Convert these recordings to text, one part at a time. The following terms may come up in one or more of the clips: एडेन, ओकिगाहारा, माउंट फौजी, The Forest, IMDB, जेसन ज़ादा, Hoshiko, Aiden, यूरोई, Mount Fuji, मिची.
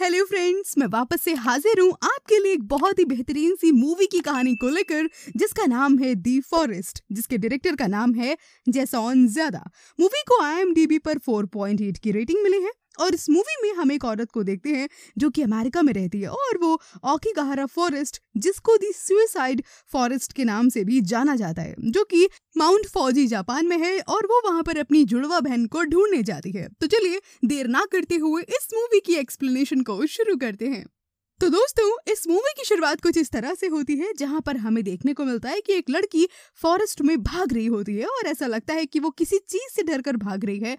Hello friends, मैं वापस से हाजिर हूँ आपके लिए एक बहुत ही बेहतरीन सी मूवी की कहानी को लेकर जिसका नाम है दी फॉरेस्ट, जिसके डायरेक्टर का नाम है जेसन ज़ादा। मूवी को IMDB पर 4.8 की रेटिंग मिली है और इस मूवी में हम एक औरत को देखते हैं जो कि अमेरिका में रहती है और वो ओकिगाहारा फॉरेस्ट, जिसको दी सुसाइड फॉरेस्ट के नाम से भी जाना जाता है, जो कि माउंट फौजी जापान में है और वो वहां पर अपनी जुड़वा बहन को ढूंढने जाती है। तो चलिए देर ना करते हुए इस मूवी की एक्सप्लेनेशन को शुरू करते हैं। तो दोस्तों, इस मूवी की शुरुआत कुछ इस तरह से होती है जहां पर हमें देखने को मिलता है कि एक लड़की फॉरेस्ट में भाग रही होती है और ऐसा लगता है कि वो किसी चीज से डरकर भाग रही है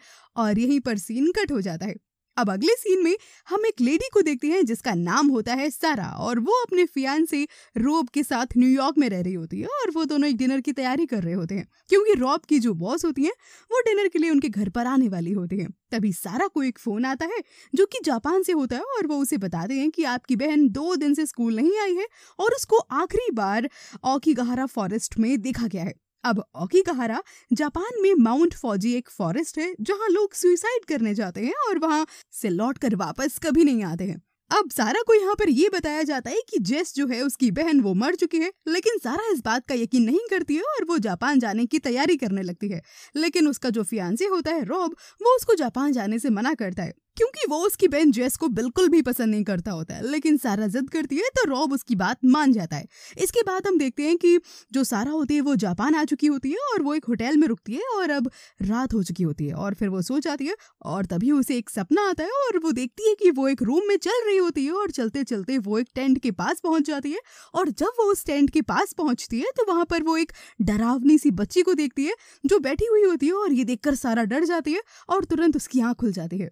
और यहीं पर सीन कट हो जाता है। अब अगले सीन में हम एक लेडी को देखते हैं जिसका नाम होता है सारा और वो अपने फियांसे रॉब के साथ न्यूयॉर्क में रह रही होती है और वो दोनों एक डिनर की तैयारी कर रहे होते हैं क्योंकि रॉब की जो बॉस होती है वो डिनर के लिए उनके घर पर आने वाली होती है। तभी सारा को एक फोन आता है जो कि जापान से होता है और वो उसे बताते हैं कि आपकी बहन 2 दिन से स्कूल नहीं आई है और उसको आखिरी बार ओकिगाहारा फॉरेस्ट में देखा गया है। अब ओकिगाहारा जापान में माउंट फौजी एक फॉरेस्ट है जहां लोग सुसाइड करने जाते हैं और वहां से लौटकर वापस कभी नहीं आते हैं। अब सारा को यहाँ पर ये बताया जाता है कि जेस जो है उसकी बहन वो मर चुकी है, लेकिन सारा इस बात का यकीन नहीं करती है और वो जापान जाने की तैयारी करने लगती है, लेकिन उसका जो फियांसे होता है रॉब वो उसको जापान जाने से मना करता है क्योंकि वो उसकी बहन जेस को बिल्कुल भी पसंद नहीं करता होता है, लेकिन सारा जिद करती है तो रॉब उसकी बात मान जाता है। इसके बाद हम देखते हैं कि जो सारा होती है वो जापान आ चुकी होती है और वो एक होटल में रुकती है और अब रात हो चुकी होती है और फिर वो सो जाती है और तभी उसे एक सपना आता है और वो देखती है कि वो एक रूम में चल रही होती है और चलते चलते वो एक टेंट के पास पहुंच जाती है और जब वो उस टेंट के पास पहुंचती है तो वहां पर वो एक डरावनी सी बच्ची को देखती है जो बैठी हुई होती है और ये देखकर सारा डर जाती है और तुरंत उसकी आँख खुल जाती है।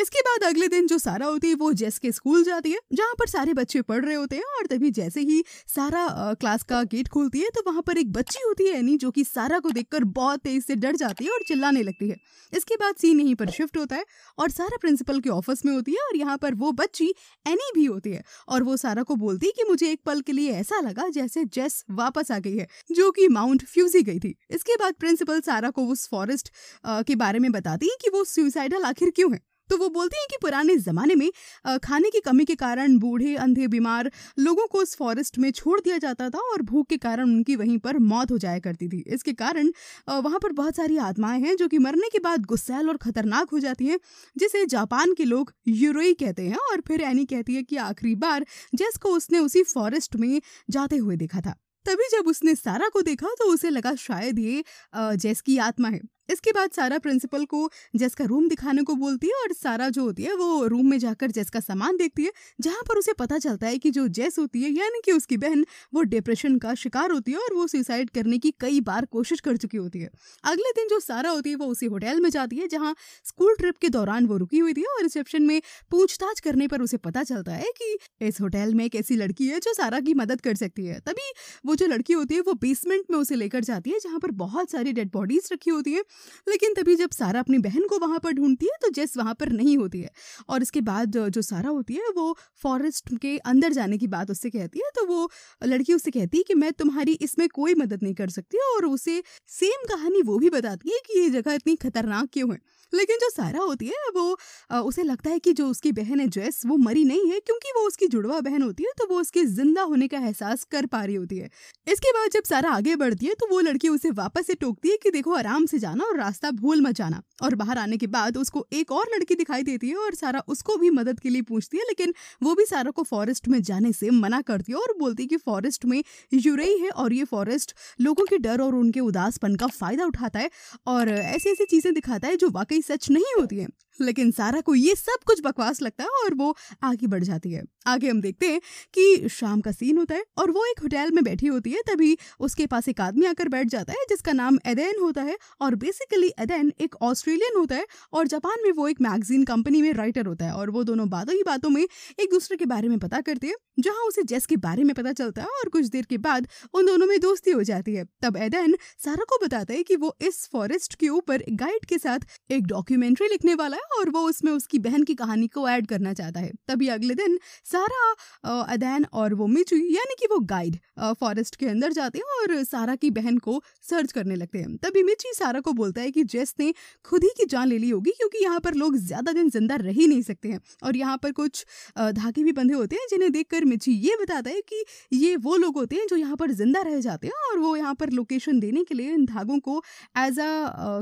इसके बाद अगले दिन जो सारा होती है वो जेस के स्कूल जाती है जहाँ पर सारे बच्चे पढ़ रहे होते हैं और तभी जैसे ही सारा क्लास का गेट खोलती है तो वहाँ पर एक बच्ची होती है एनी, जो कि सारा को देखकर बहुत तेज से डर जाती है और चिल्लाने लगती है। इसके बाद सीन यहीं पर शिफ्ट होता है और सारा प्रिंसिपल के ऑफिस में होती है और यहाँ पर वो बच्ची एनी भी होती है और वो सारा को बोलती है कि मुझे एक पल के लिए ऐसा लगा जैसे जेस वापस आ गई है जो कि माउंट फ्यूजी गई थी। इसके बाद प्रिंसिपल सारा को उस फॉरेस्ट के बारे में बताती है कि वो सुसाइडल आखिर क्यों है, तो वो बोलती हैं कि पुराने ज़माने में खाने की कमी के कारण बूढ़े, अंधे, बीमार लोगों को उस फॉरेस्ट में छोड़ दिया जाता था और भूख के कारण उनकी वहीं पर मौत हो जाया करती थी। इसके कारण वहाँ पर बहुत सारी आत्माएं हैं जो कि मरने के बाद गुस्सैल और ख़तरनाक हो जाती हैं, जिसे जापान के लोग यूरोई कहते हैं। और फिर एनी कहती है कि आखिरी बार जिसको उसने उसी फॉरेस्ट में जाते हुए देखा था। तभी जब उसने सारा को देखा तो उसे लगा शायद ये जेस की आत्मा है। इसके बाद सारा प्रिंसिपल को जेस का रूम दिखाने को बोलती है और सारा जो होती है वो रूम में जाकर जेस का सामान देखती है जहाँ पर उसे पता चलता है कि जो जेस होती है यानी कि उसकी बहन वो डिप्रेशन का शिकार होती है और वो सुसाइड करने की कई बार कोशिश कर चुकी होती है। अगले दिन जो सारा होती है वो उसी होटल में जाती है जहाँ स्कूल ट्रिप के दौरान वो रुकी हुई थी और रिसेप्शन में पूछताछ करने पर उसे पता चलता है कि इस होटल में एक ऐसी लड़की है जो सारा की मदद कर सकती है। तभी वो जो लड़की होती है वो बेसमेंट में उसे लेकर जाती है जहाँ पर बहुत सारी डेड बॉडीज रखी होती है, लेकिन तभी जब सारा अपनी बहन को वहां पर ढूंढती है तो जेस वहां पर नहीं होती है। और इसके बाद जो सारा होती है वो फॉरेस्ट के अंदर जाने की बात उससे कहती है तो वो लड़की उससे कहती है कि मैं तुम्हारी इसमें कोई मदद नहीं कर सकती और उसे सेम कहानी वो भी बताती है कि ये जगह इतनी खतरनाक क्यों है। लेकिन जो सारा होती है वो उसे लगता है कि जो उसकी बहन है जेस वो मरी नहीं है क्योंकि वो उसकी जुड़वा बहन होती है तो वो उसके जिंदा होने का एहसास कर पा रही होती है। इसके बाद जब सारा आगे बढ़ती है तो वो लड़की उसे वापस से टोकती है कि देखो आराम से जाना और रास्ता भूल मत जाना। और बाहर आने के बाद उसको एक और लड़की दिखाई देती है और सारा उसको भी मदद के लिए पूछती है, लेकिन वो भी सारा को फॉरेस्ट में जाने से मना करती है और बोलती है कि फॉरेस्ट में यूरेई है और ये फॉरेस्ट लोगों के डर और उनके उदासपन का फायदा उठाता है और ऐसी ऐसी चीजें दिखाता है जो वाकई सच नहीं होती है। लेकिन सारा को ये सब कुछ बकवास लगता है और वो आगे बढ़ जाती है। आगे हम देखते हैं कि शाम का सीन होता है और वो एक होटल में बैठी होती है, तभी उसके पास एक आदमी आकर बैठ जाता है जिसका नाम एडेन होता है और बेसिकली एडेन एक ऑस्ट्रेलियन होता है और जापान में वो एक मैगजीन कंपनी में राइटर होता है और वो दोनों बातों में एक दूसरे के बारे में पता करते हैं जहाँ उसे जेस के बारे में पता चलता है और कुछ देर के बाद उन दोनों में दोस्ती हो जाती है। तब एडेन सारा को बताता है कि वो इस फॉरेस्ट के ऊपर गाइड के साथ एक डॉक्यूमेंट्री लिखने वाला है और वो उसमें उसकी बहन की कहानी को ऐड करना चाहता है। तभी अगले दिन सारा, अदैन और वो मिचू यानी कि वो गाइड फॉरेस्ट के अंदर जाते हैं और सारा की बहन को सर्च करने लगते हैं। तभी मिची सारा को बोलता है कि जेस ने खुद ही की जान ले ली होगी क्योंकि यहाँ पर लोग ज़्यादा दिन जिंदा रह ही नहीं सकते हैं और यहाँ पर कुछ धागे भी बंधे होते हैं जिन्हें देखकर मिची ये बताता है कि ये वो लोग होते हैं जो यहाँ पर जिंदा रह जाते हैं और वो यहाँ पर लोकेशन देने के लिए इन धागों को एज अ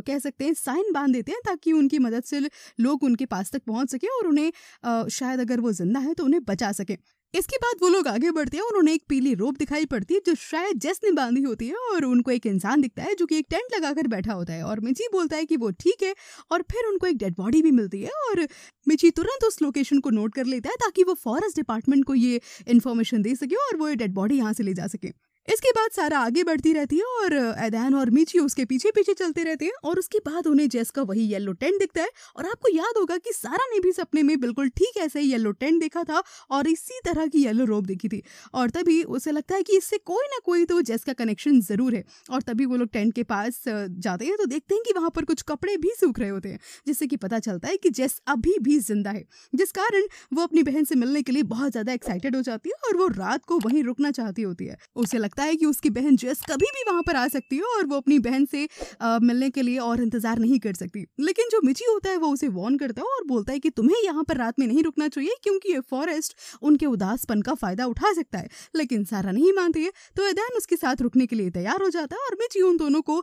कह सकते हैं साइन बांध देते हैं ताकि उनकी मदद से लोग उनके पास तक पहुँच सकें और उन्हें शायद अगर वो जिंदा है तो उन्हें बचा सकें। इसके बाद वो लोग आगे बढ़ते हैं और उन्हें एक पीली रोप दिखाई पड़ती है जो शायद जेस ने बांधी होती है और उनको एक इंसान दिखता है जो कि एक टेंट लगाकर बैठा होता है और मिची बोलता है कि वो ठीक है और फिर उनको एक डेड बॉडी भी मिलती है और मिची तुरंत उस लोकेशन को नोट कर लेता है ताकि वो फॉरेस्ट डिपार्टमेंट को ये इन्फॉर्मेशन दे सके और वो डेड बॉडी यहाँ से ले जा सके। इसके बाद सारा आगे बढ़ती रहती है और एदैन और मिची उसके पीछे पीछे चलते रहते हैं और उसके बाद उन्हें जेस का वही येलो टेंट दिखता है और आपको याद होगा कि सारा ने भी सपने में बिल्कुल ठीक ऐसा ही येलो टेंट देखा था और इसी तरह की येलो रोब देखी थी और तभी उसे लगता है कि इससे कोई ना कोई तो जेस का कनेक्शन ज़रूर है और तभी वो लोग टेंट के पास जाते हैं तो देखते हैं कि वहाँ पर कुछ कपड़े भी सूख रहे होते हैं जिससे कि पता चलता है कि जेस अभी भी जिंदा है, जिस कारण वो अपनी बहन से मिलने के लिए बहुत ज़्यादा एक्साइटेड हो जाती है और वो रात को वहीं रुकना चाहती होती है। उसे है कि उसकी बहन जेस कभी भी वहां पर आ सकती है और वो अपनी बहन से मिलने के लिए और इंतजार नहीं कर सकती। लेकिन जो मिची होता है वो उसे वार्न करता है और बोलता है कि तुम्हें यहाँ पर रात में नहीं रुकना चाहिए क्योंकि ये फॉरेस्ट उनके उदासपन का फायदा उठा सकता है, लेकिन सारा नहीं मानती है तो एदैन उसके साथ रुकने के लिए तैयार हो जाता है और मिची उन दोनों को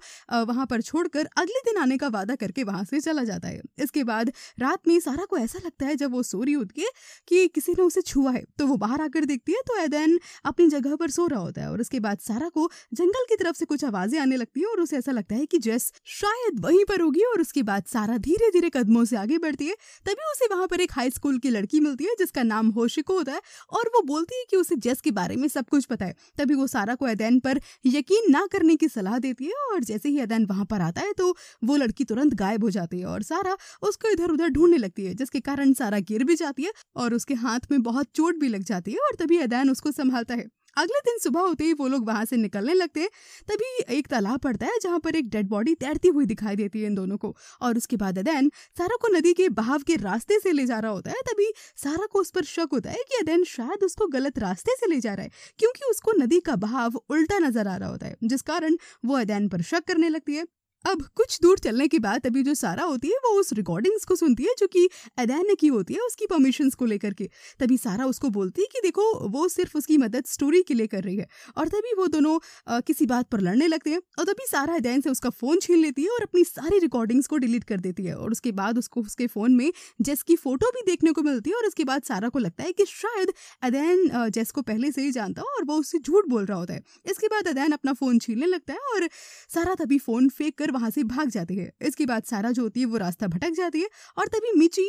वहां पर छोड़कर अगले दिन आने का वादा करके वहां से चला जाता है। इसके बाद रात में सारा को ऐसा लगता है जब वो सो रही होती है कि किसी ने उसे छुआ है तो वो बाहर आकर देखती है तो एदैन अपनी जगह पर सो रहा होता है और उसके बाद सारा को जंगल की तरफ से कुछ आवाजें आने लगती हैं और उसे ऐसा लगता है कि जेस शायद वहीं पर होगी और उसके बाद सारा धीरे धीरे कदमों से आगे बढ़ती है। तभी उसे वहां पर एक हाई स्कूल की लड़की मिलती है जिसका नाम होशिको होता है और वो बोलती है कि उसे जेस के बारे में सब कुछ पता है। तभी वो सारा को एदैन पर यकीन ना करने की सलाह देती है और जैसे ही एदैन वहां पर आता है तो वो लड़की तुरंत गायब हो जाती है और सारा उसको इधर उधर ढूंढने लगती है जिसके कारण सारा गिर भी जाती है और उसके हाथ में बहुत चोट भी लग जाती है और तभी एदैन उसको संभालता है। अगले दिन सुबह होते ही वो लोग वहाँ से निकलने लगते हैं तभी एक तालाब पड़ता है जहाँ पर एक डेड बॉडी तैरती हुई दिखाई देती है इन दोनों को और उसके बाद एदैन सारा को नदी के बहाव के रास्ते से ले जा रहा होता है। तभी सारा को उस पर शक होता है कि एदैन शायद उसको गलत रास्ते से ले जा रहा है क्योंकि उसको नदी का बहाव उल्टा नजर आ रहा होता है, जिस कारण वो एदैन पर शक करने लगती है। अब कुछ दूर चलने के बाद अभी जो सारा होती है वो उस रिकॉर्डिंग्स को सुनती है जो कि एदैन ने की होती है उसकी परमिशंस को लेकर के। तभी सारा उसको बोलती है कि देखो वो सिर्फ उसकी मदद स्टोरी के लिए कर रही है और तभी वो दोनों किसी बात पर लड़ने लगते हैं और तभी सारा एदैन से उसका फ़ोन छीन लेती है और अपनी सारी रिकॉर्डिंग्स को डिलीट कर देती है और उसके बाद उसको उसके फ़ोन में जेस की फ़ोटो भी देखने को मिलती है और उसके बाद सारा को लगता है कि शायद एदैन जेस को पहले से ही जानता हो और वो उससे झूठ बोल रहा होता है। इसके बाद एदैन अपना फ़ोन छीनने लगता है और सारा तभी फ़ोन फेंक कर वहां से भाग जाती है। इसके बाद सारा जो होती है वो रास्ता भटक जाती है और तभी मिची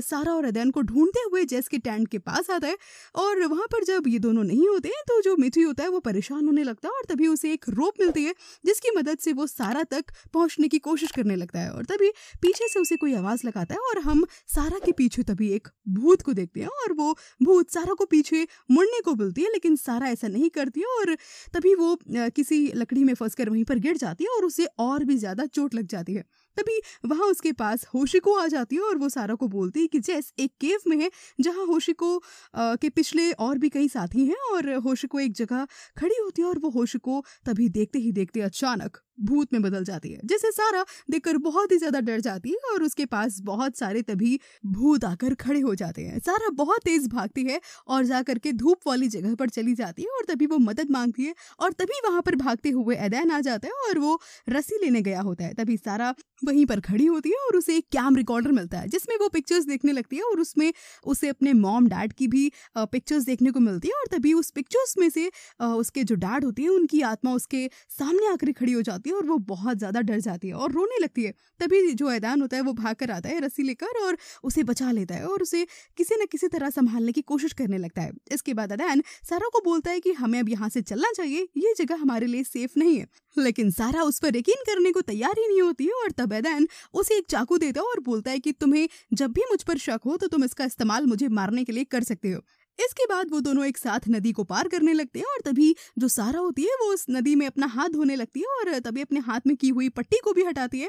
सारा और एदैन को ढूंढते हुए जेस के टेंट के पास आता है और वहां पर जब ये दोनों नहीं होते हैं तो जो मिची होता है वो परेशान होने लगता है और तभी उसे एक रोप मिलती है जिसकी मदद से वो सारा तक पहुंचने की कोशिश करने लगता है और तभी पीछे से उसे कोई आवाज लगाता है और हम सारा के पीछे तभी एक भूत को देखते हैं और वो भूत सारा को पीछे मुड़ने को बोलती है लेकिन सारा ऐसा नहीं करती है और तभी वो किसी लकड़ी में फंसकर वहीं पर गिर जाती है और उसे और ज़्यादा चोट लग जाती है। तभी वहाँ उसके पास होशिको आ जाती है और वो सारा को बोलती है कि जेस एक केव में है जहाँ होशिको के पिछले और भी कई साथी हैं और होशिको एक जगह खड़ी होती है और वो होशिको तभी देखते ही देखते अचानक भूत में बदल जाती है जिसे सारा देखकर बहुत ही ज़्यादा डर जाती है और उसके पास बहुत सारे तभी भूत आकर खड़े हो जाते हैं। सारा बहुत तेज़ भागती है और जा करके धूप वाली जगह पर चली जाती है और तभी वो मदद मांगती है और तभी वहाँ पर भागते हुए एदैन आ जाता है और वो रस्सी लेने गया होता है। तभी सारा वहीं पर खड़ी होती है और उसे एक कैम रिकॉर्डर मिलता है जिसमें वो पिक्चर्स देखने लगती है और उसमें उसे अपने मॉम डैड की भी पिक्चर्स देखने को मिलती है और तभी उस पिक्चर्स में से उसके जो डैड होती है उनकी आत्मा उसके सामने आकर खड़ी हो जाती है और वो बहुत ज़्यादा डर जाती है और रोने लगती है। तभी जो एदैन होता है वो भाग कर आता है रस्सी लेकर और उसे बचा लेता है और उसे किसी न किसी तरह संभालने की कोशिश करने लगता है। इसके बाद एदैन सारा को बोलता है कि हमें अब यहाँ से चलना चाहिए, ये जगह हमारे लिए सेफ नहीं है, लेकिन सारा उस पर यकीन करने को तैयार ही नहीं होती है और तब एदैन उसे एक चाकू देता है और बोलता है कि तुम्हें जब भी मुझ पर शक हो तो तुम इसका इस्तेमाल मुझे मारने के लिए कर सकते हो। इसके बाद वो दोनों एक साथ नदी को पार करने लगते हैं और तभी जो सारा होती है वो उस नदी में अपना हाथ धोने लगती है और तभी अपने हाथ में की हुई पट्टी को भी हटाती है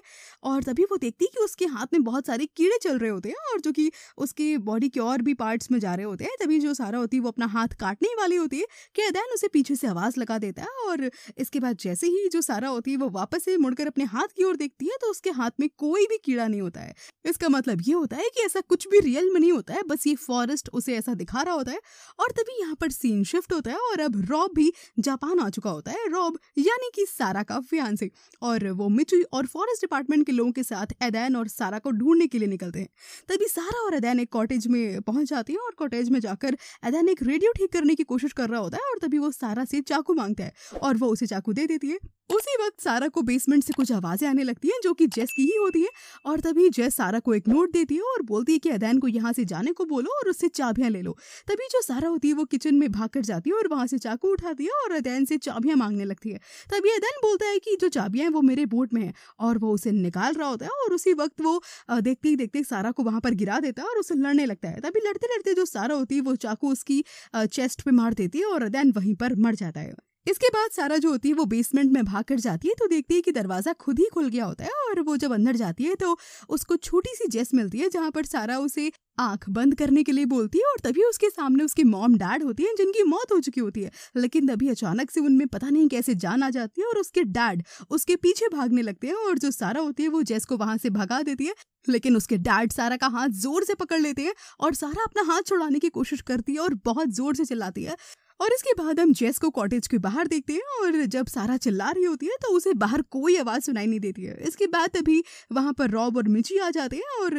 और तभी वो देखती है कि उसके हाथ में बहुत सारे कीड़े चल रहे होते हैं और जो कि उसके बॉडी के और भी पार्ट्स में जा रहे होते हैं। तभी जो सारा होती है वो अपना हाथ काटने वाली होती है कि एडेन उसे पीछे से आवाज़ लगा देता है और इसके बाद जैसे ही जो सारा होती है वो वापस से मुड़कर अपने हाथ की ओर देखती है तो उसके हाथ में कोई भी कीड़ा नहीं होता है। इसका मतलब ये होता है कि ऐसा कुछ भी रियल में नहीं होता है, बस ये फॉरेस्ट उसे ऐसा दिखा रहा होता है। और तभी यहाँ पर सीन शिफ्ट होता है और अब रॉब भी जापान आ चुका होता है, रॉब यानी कि सारा का फियांसे, और वो मिचुई और फॉरेस्ट डिपार्टमेंट के लोगों के साथ एडेन और सारा को ढूंढने के लिए निकलते हैं। तभी सारा और एडेन एक कॉटेज में पहुंच जाती है और कॉटेज में जाकर एडेन एक रेडियो ठीक करने की कोशिश कर रहा होता है और तभी वो सारा से चाकू मांगता है और वो उसे चाकू दे देती है। उसी वक्त सारा को बेसमेंट से कुछ आवाज़ें आने लगती हैं जो कि जेस की ही होती है और तभी जेस सारा को एक नोट देती है और बोलती है कि एडेन को यहाँ से जाने को बोलो और उससे चाबियाँ ले लो। तभी जो सारा होती है वो किचन में भाग कर जाती है और वहाँ से चाकू उठाती है और एडेन से चाबियाँ मांगने लगती है। तभी एडेन बोलता है कि जो चाबियाँ हैं वो मेरे बोट में हैं और वो उसे निकाल रहा होता है और उसी वक्त वो देखते ही देखते सारा को वहाँ पर गिरा देता है और उसे लड़ने लगता है। तभी लड़ते लड़ते जो सारा होती है वो चाकू उसकी चेस्ट पर मार देती है और एडेन वहीं पर मर जाता है। इसके बाद सारा जो होती है वो बेसमेंट में भाग कर जाती है तो देखती है कि दरवाज़ा खुद ही खुल गया होता है और वो जब अंदर जाती है तो उसको छोटी सी जेस मिलती है जहाँ पर सारा उसे आंख बंद करने के लिए बोलती है और तभी उसके सामने उसके मॉम डैड होती हैं जिनकी मौत हो चुकी होती है, लेकिन तभी अचानक से उनमें पता नहीं कैसे जान आ जाती है और उसके डैड उसके पीछे भागने लगते हैं और जो सारा होती है वो जेस को वहाँ से भगा देती है, लेकिन उसके डैड सारा का हाथ जोर से पकड़ लेते हैं और सारा अपना हाथ छुड़ाने की कोशिश करती है और बहुत जोर से चिल्लाती है। और इसके बाद हम जेस को कॉटेज के बाहर देखते हैं और जब सारा चिल्ला रही होती है तो उसे बाहर कोई आवाज़ सुनाई नहीं देती है। इसके बाद तभी वहाँ पर रॉब और मिची आ जाते हैं और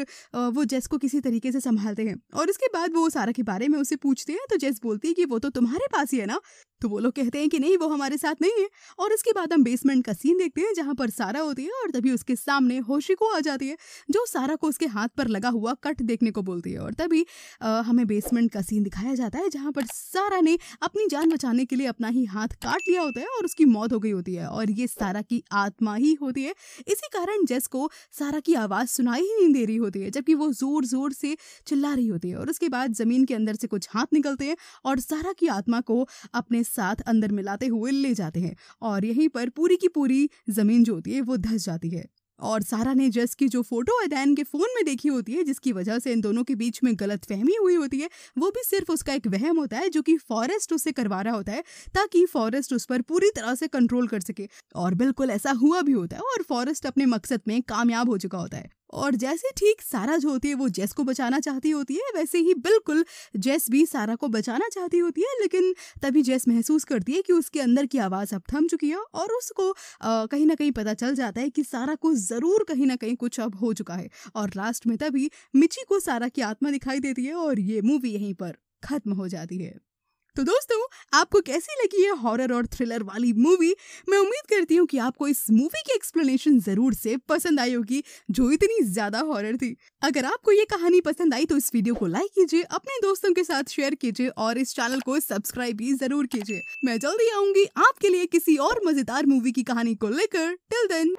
वो जेस को किसी तरीके से संभालते हैं और इसके बाद वो सारा के बारे में उसे पूछते हैं तो जेस बोलती है कि वो तो तुम्हारे पास ही है ना, तो वो लोग कहते हैं कि नहीं वो हमारे साथ नहीं है। और इसके बाद हम बेसमेंट का सीन देखते हैं जहाँ पर सारा होती है और तभी उसके सामने होशिको आ जाती है जो सारा को उसके हाथ पर लगा हुआ कट देखने को बोलती है और तभी हमें बेसमेंट का सीन दिखाया जाता है जहाँ पर सारा ने अपनी जान बचाने के लिए अपना ही हाथ काट लिया होता है और उसकी मौत हो गई होती है और ये सारा की आत्मा ही होती है। इसी कारण जेस को सारा की आवाज़ सुनाई ही नहीं दे रही होती है जबकि वो ज़ोर ज़ोर से चिल्ला रही होती है। और उसके बाद ज़मीन के अंदर से कुछ हाथ निकलते हैं और सारा की आत्मा को अपने साथ अंदर मिलाते हुए ले जाते हैं और यहीं पर पूरी की पूरी ज़मीन जो होती है वो धंस जाती है। और सारा ने जेस की जो फोटो एडेन के फ़ोन में देखी होती है जिसकी वजह से इन दोनों के बीच में गलतफहमी हुई होती है, वो भी सिर्फ उसका एक वहम होता है जो कि फॉरेस्ट उससे करवा रहा होता है ताकि फॉरेस्ट उस पर पूरी तरह से कंट्रोल कर सके और बिल्कुल ऐसा हुआ भी होता है और फॉरेस्ट अपने मकसद में कामयाब हो चुका होता है। और जैसे ठीक सारा जो होती है वो जेस को बचाना चाहती होती है वैसे ही बिल्कुल जेस भी सारा को बचाना चाहती होती है, लेकिन तभी जेस महसूस करती है कि उसके अंदर की आवाज़ अब थम चुकी है और उसको कहीं ना कहीं पता चल जाता है कि सारा को ज़रूर कहीं ना कहीं कुछ अब हो चुका है। और लास्ट में तभी मिची को सारा की आत्मा दिखाई देती है और ये मूवी यहीं पर ख़त्म हो जाती है। तो दोस्तों आपको कैसी लगी है हॉरर और थ्रिलर वाली मूवी? मैं उम्मीद करती हूँ कि आपको इस मूवी की एक्सप्लेनेशन ज़रूर से पसंद आई होगी जो इतनी ज़्यादा हॉरर थी। अगर आपको ये कहानी पसंद आई तो इस वीडियो को लाइक कीजिए, अपने दोस्तों के साथ शेयर कीजिए और इस चैनल को सब्सक्राइब भी ज़रूर कीजिए। मैं जल्दी आऊँगी आपके लिए किसी और मज़ेदार मूवी की कहानी को लेकर। Till then.